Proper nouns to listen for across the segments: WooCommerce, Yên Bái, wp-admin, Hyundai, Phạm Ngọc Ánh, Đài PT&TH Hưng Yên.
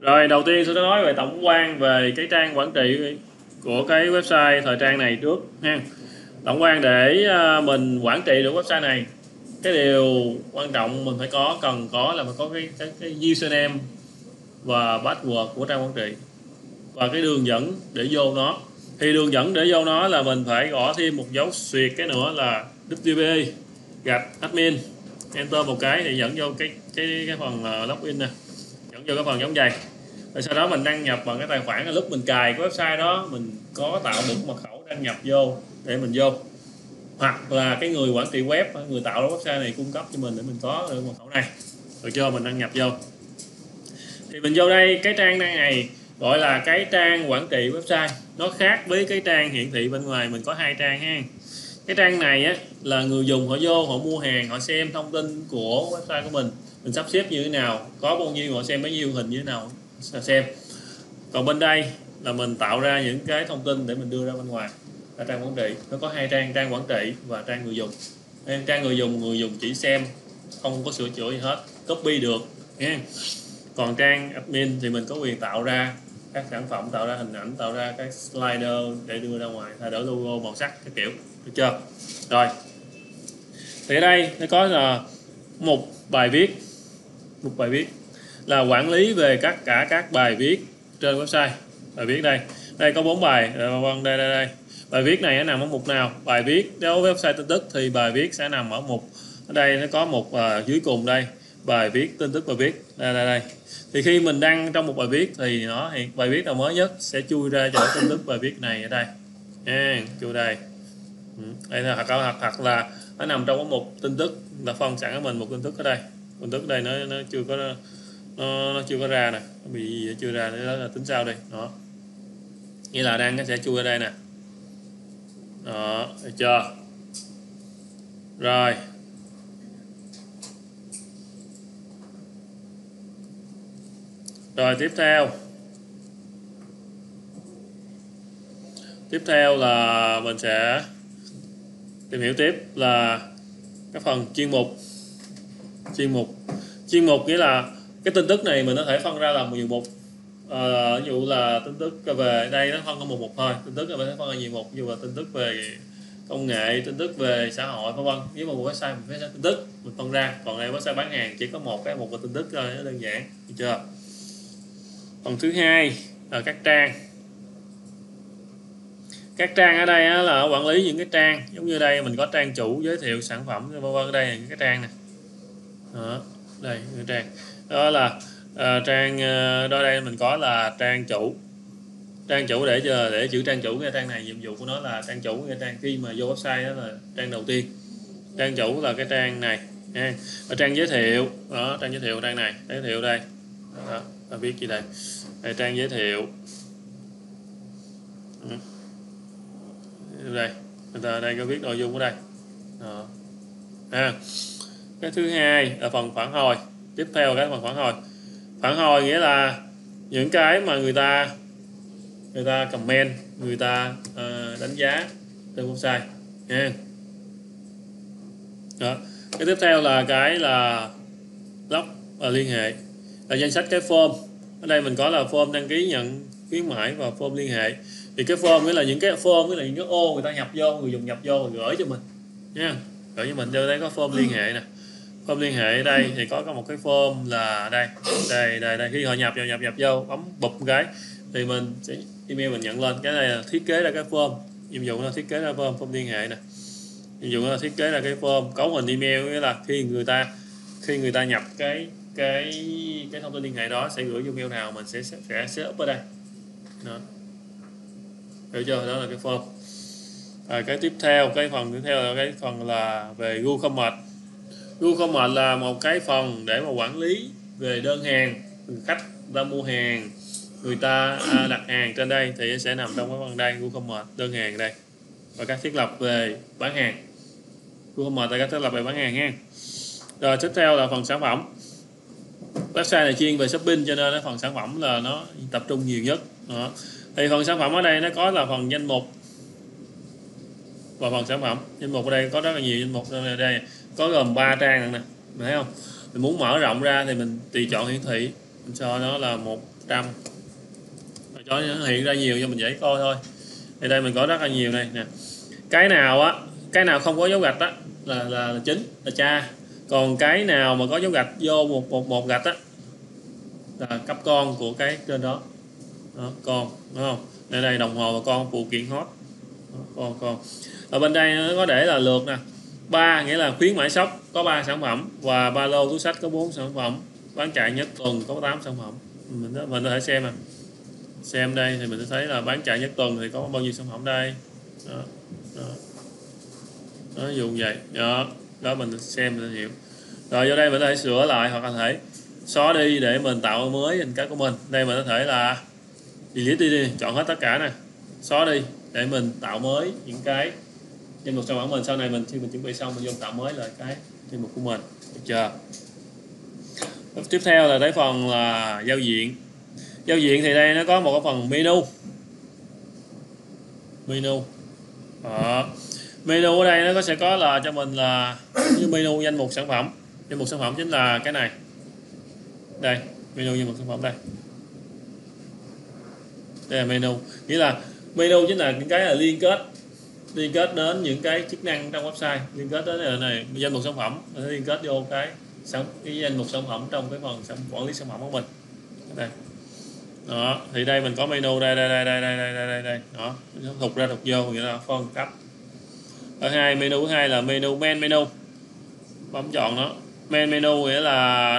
Rồi đầu tiên tôi sẽ nói về tổng quan về cái trang quản trị của cái website thời trang này trước ha. Tổng quan để mình quản trị được website này, cái điều quan trọng mình phải có cần là phải có cái username và password của trang quản trị và cái đường dẫn để vô nó. Thì đường dẫn để vô nó là mình phải gõ thêm một dấu suyệt cái nữa là wp-admin, enter một cái thì dẫn vô cái phần login nè, dẫn vô cái phần giống vậy. Rồi sau đó mình đăng nhập bằng cái tài khoản. Lúc mình cài cái website đó mình có tạo được mật khẩu đăng nhập vô để mình vô, hoặc là cái người quản trị web, người tạo ra website này cung cấp cho mình để mình có được mật khẩu này, rồi cho mình đăng nhập vô. Thì mình vô đây, cái trang này gọi là cái trang quản trị website. Nó khác với cái trang hiển thị bên ngoài, mình có hai trang ha. Cái trang này á, là người dùng họ vô, họ mua hàng, họ xem thông tin của website của mình sắp xếp như thế nào, có bao nhiêu họ xem, bấy nhiêu hình như thế nào xem. Còn bên đây là mình tạo ra những cái thông tin để mình đưa ra bên ngoài, là trang quản trị. Nó có hai trang, trang quản trị và trang người dùng. Trang người dùng chỉ xem, không có sửa chữa gì hết, copy được nha. Còn trang admin thì mình có quyền tạo ra các sản phẩm, tạo ra hình ảnh, tạo ra các slider để đưa ra ngoài, thay đổi logo, màu sắc các kiểu, được chưa? Rồi thì ở đây nó có là một bài viết là quản lý về các bài viết trên website. Bài viết đây có 4 bài. Đây bài viết này nó nằm ở mục nào? Bài viết đối với website tin tức thì bài viết sẽ nằm ở mục, ở đây nó có một dưới cùng đây, bài viết tin tức, bài viết đây. Thì khi mình đăng trong một bài viết thì nó hiện bài viết nào mới nhất sẽ chui ra chỗ tin tức bài viết này ở đây nha, chui đây. Đây là hoặc là nó nằm trong cái mục tin tức, là phân sẵn của mình một tin tức ở đây. Tin tức ở đây nó chưa có ra nè, nó bị chưa ra, nó là tính sao đây đó. Nghĩa là đăng nó sẽ chui ở đây nè. Đó, được chưa? Rồi. Rồi tiếp theo là mình sẽ tìm hiểu tiếp là cái phần chuyên mục nghĩa là cái tin tức này mình có thể phân ra làm nhiều mục. Ví dụ là tin tức về đây nó phân có một mục thôi, tin tức là mình sẽ phân ra nhiều mục, ví dụ là tin tức về công nghệ, tin tức về xã hội vân vân. Nếu mà một website mình phải tin tức mình phân ra, còn đây website bán hàng chỉ có một cái mục tin tức thôi, nó đơn giản, được chưa? Phần thứ hai là các trang. Các trang ở đây là quản lý những cái trang, giống như đây mình có trang chủ, giới thiệu sản phẩm vân vân. Đây là những cái trang này đó, đây những trang đó là trang đó. Đây mình có là trang chủ để chữ trang chủ. Cái trang này nhiệm vụ của nó là trang chủ, cái trang khi mà vô website đó là trang đầu tiên, trang chủ là cái trang này ha. Ở trang giới thiệu đó, trang giới thiệu trang này, giới thiệu đây đó. Ta viết gì đây? Đây trang giới thiệu. Đây, người ta đây có viết nội dung ở đây. Đó. À. Cái thứ hai là phần phản hồi. Tiếp theo là cái phần phản hồi. Phản hồi nghĩa là những cái mà người ta comment, người ta đánh giá trên website nha. Đó. Cái tiếp theo là blog và liên hệ. Là danh sách cái form. Ở đây mình có là form đăng ký nhận khuyến mãi và form liên hệ. Thì cái form nghĩa là những cái ô người ta nhập vô, người dùng nhập vô gửi cho mình nha, gửi cho mình. Đây đây có form liên hệ nè. Form liên hệ ở đây thì có một cái form là đây khi họ nhập vô, bấm bụp cái thì mình sẽ email mình nhận lên. Cái này là thiết kế ra cái form, nhiệm vụ nó thiết kế ra form liên hệ nè. Nhiệm vụ nó thiết kế ra cái form cấu hình email, nghĩa là khi người ta nhập cái thông tin liên hệ đó sẽ gửi vô mail nào, mình sẽ set up ở đây đó. Hiểu chưa? Đó là cái form. Rồi cái phần tiếp theo là cái phần là về WooCommerce. WooCommerce là một cái phần để mà quản lý về đơn hàng, khách người ta mua hàng, người ta đặt hàng trên đây thì sẽ nằm trong cái phần đây, WooCommerce đơn hàng đây, và các thiết lập về bán hàng. WooCommerce là các thiết lập về bán hàng nha. Rồi tiếp theo là phần sản phẩm. Website này chuyên về shopping cho nên phần sản phẩm là nó tập trung nhiều nhất. Đó. Thì phần sản phẩm ở đây nó có là phần danh mục và phần sản phẩm. Danh mục ở đây có rất là nhiều danh mục, ở đây có gồm 3 trang nè, thấy không? Mình muốn mở rộng ra thì mình tùy chọn hiển thị cho nó là 100. Rồi cho nó hiện ra nhiều cho mình dễ coi thôi. Thì đây mình có rất là nhiều này nè. Cái nào á, cái nào không có dấu gạch á là chính, là cha. Còn cái nào mà có dấu gạch vô một gạch á là cấp con của cái trên đó. Đó, con đúng không? Đây đây đồng hồ và con phụ kiện hot. Đó, con. Ở bên đây nó có để là lượt nè. 3 nghĩa là khuyến mãi shop có 3 sản phẩm và ba lô túi sách có 4 sản phẩm, bán chạy nhất tuần có 8 sản phẩm. Mình có thể xem à. Xem đây thì mình sẽ thấy là bán chạy nhất tuần thì có bao nhiêu sản phẩm đây. Đó. Đó. Nó dùng vậy. Đó, đó mình xem mình hiểu. Rồi vô đây mình có thể sửa lại hoặc là thể xóa đi để mình tạo mới hình cái của mình. Đây mình có thể là delete đi đi, chọn hết tất cả nè. Xóa đi để mình tạo mới những cái trên một sản phẩm mình sau này mình khi mình chuẩn bị xong mình vô tạo mới lại cái trên mục của mình. Được chưa? Tiếp theo là tới phần là giao diện. Giao diện thì đây nó có một cái phần menu. Menu. Menu ở đây nó sẽ có là cho mình là như menu danh mục sản phẩm. Danh mục sản phẩm chính là cái này. Đây, menu danh mục sản phẩm đây. Đây là menu. Nghĩa là menu chính là những cái là liên kết đến những cái chức năng trong website, liên kết đến này danh mục sản phẩm, liên kết vô cái danh mục sản phẩm trong cái phần quản lý sản phẩm của mình. Đây. Đó, thì đây mình có menu đây. Đó, nó thụt ra thụt vô nghĩa là phân cấp. Ở hai menu thứ hai là menu main menu. Bấm chọn nó. Main menu nghĩa là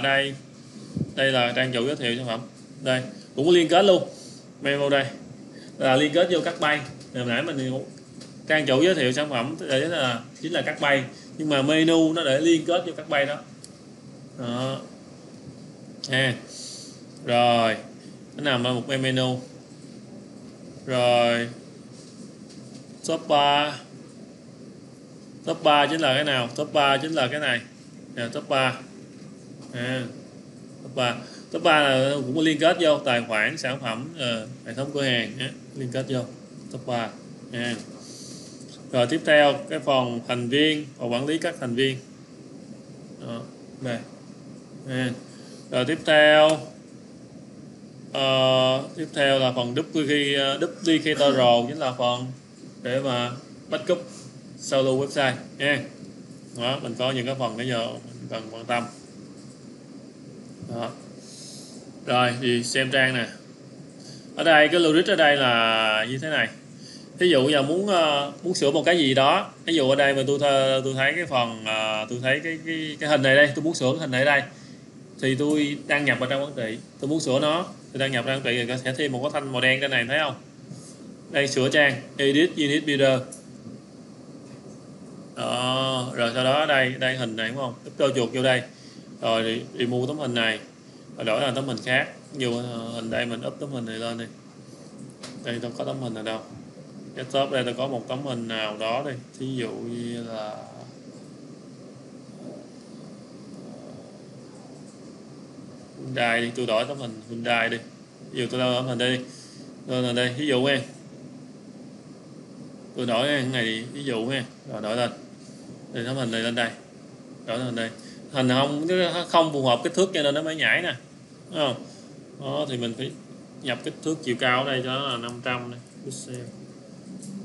đây là trang chủ giới thiệu sản phẩm. Đây, cũng có liên kết luôn. Menu đây là liên kết vô các bay. Hồi nãy mình trang chủ giới thiệu sản phẩm để là chính là các bay, nhưng mà menu nó để liên kết vô các bay đó. Đó. À. Rồi, nó nằm ở một cái menu. Rồi. Top 3. Top 3 chính là cái nào? Top 3 chính là cái này. Nè, top 3. À. Top 3. Top 3 là cũng có liên kết vô tài khoản, sản phẩm, hệ thống cửa hàng á, liên kết vô. Top 3. À. Rồi tiếp theo cái phần thành viên và quản lý các thành viên. Đó, đây. À. Rồi tiếp theo là phần duplicator chính là phần để mà backup solo website nha. Đó, mình có những cái phần bây giờ mình cần quan tâm. Đó. Rồi thì xem trang nè. Ở đây cái logic ở đây là như thế này. Ví dụ giờ muốn sửa một cái gì đó, ví dụ ở đây mà tôi thấy cái phần tôi thấy cái hình này đây, tôi muốn sửa cái hình này đây thì tôi đăng nhập vào trang quản trị, tôi muốn sửa nó, tôi đăng nhập trang quản trị rồi sẽ thêm một cái thanh màu đen trên này, thấy không? Đây sửa trang, edit unit builder. Đó, rồi sau đó đây hình này đúng không? Tôi chuột vô đây. Rồi thì mua tấm hình này, rồi đổi là tấm hình khác. Dù hình đây mình up tấm hình này lên đi. Đây đâu có tấm hình nào đâu. Cái top đây tôi có một tấm hình nào đó đi, thí dụ như là Hyundai đi, tôi đổi tấm hình Hyundai đi. Ví dụ tôi đổi tấm hình đây đi. Rồi là đây, ví dụ nha. Tôi đổi cái này đi, ví dụ nha. Rồi đổi lên. Rồi tấm hình này lên đây. Đổi lên đây. Hình không phù hợp kích thước cho nên nó mới nhảy nè. Đúng không? Đó thì mình phải nhập kích thước chiều cao ở đây cho nó là 500 này.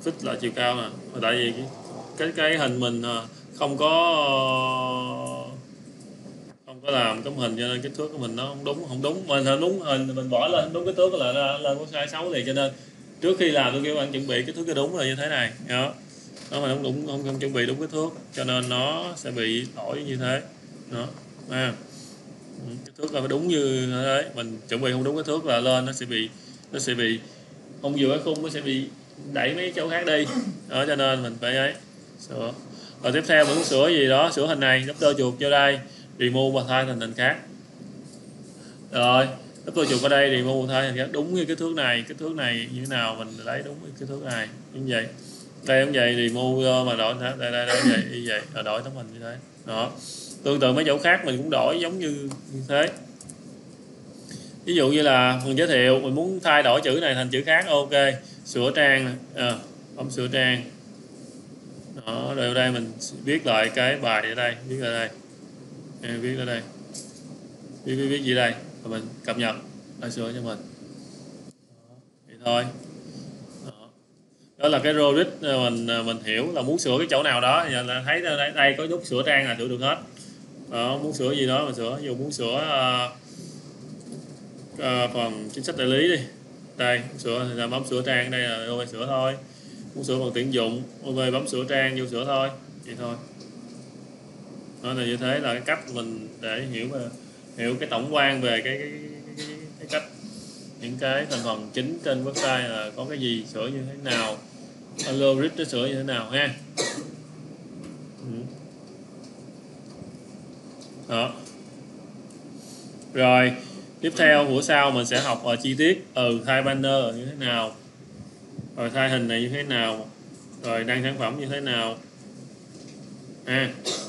Fix lại chiều cao nè. Tại vì cái hình mình không có làm tấm hình cho nên kích thước của mình nó không đúng. Mình đúng hình mình bỏ lên đúng kích thước là lên có sai xấu liền, cho nên trước khi làm tôi kêu bạn chuẩn bị kích thước cho đúng là như thế này. Đó mà không chuẩn bị đúng kích thước cho nên nó sẽ bị lỗi như thế. Đó. Kích thước là phải đúng như thế. Mình chuẩn bị không đúng kích thước là lên nó sẽ bị không vừa cái khung, nó sẽ bị đẩy mấy chỗ khác đi. Đó cho nên mình phải sửa. Rồi tiếp theo mình muốn sửa gì đó, sửa hình này, đắp đôi chuột vô đây, remove và thay thành hình khác. Rồi, đắp đôi chuột vào đây, remove và thay thành khác đúng như kích thước này như thế nào mình lấy đúng như kích thước này như vậy. Đây cũng vậy, remove mà đổi đây vậy như vậy, rồi đổi tấm hình như thế. Đó. Tương tự mấy chỗ khác mình cũng đổi giống như thế. Ví dụ như là phần giới thiệu mình muốn thay đổi chữ này thành chữ khác, ok, sửa trang, bấm sửa trang. Đó, rồi ở đây mình viết lại cái bài ở đây, viết ở đây, viết gì đây, và mình cập nhật ở dưới cho mình. Đó, vậy thôi. Đó là cái logic mình hiểu là muốn sửa cái chỗ nào đó, giờ là thấy đây có nút sửa trang là sửa được hết. Đó, muốn sửa gì đó mình sửa, dù muốn sửa phần chính sách đại lý đi, đây sửa thì là bấm sửa trang, đây là ok sửa thôi. Muốn sửa phần tuyển dụng, ok bấm sửa trang vô sửa thôi, vậy thôi. Đó là như thế là cái cách mình để hiểu cái tổng quan về cái cách những cái thành phần chính trên website là có cái gì, sửa như thế nào, logic nó sửa như thế nào ha. Đó. Rồi tiếp theo buổi sau mình sẽ học ở chi tiết thay banner như thế nào, rồi thay hình này như thế nào, rồi đăng sản phẩm như thế nào ha.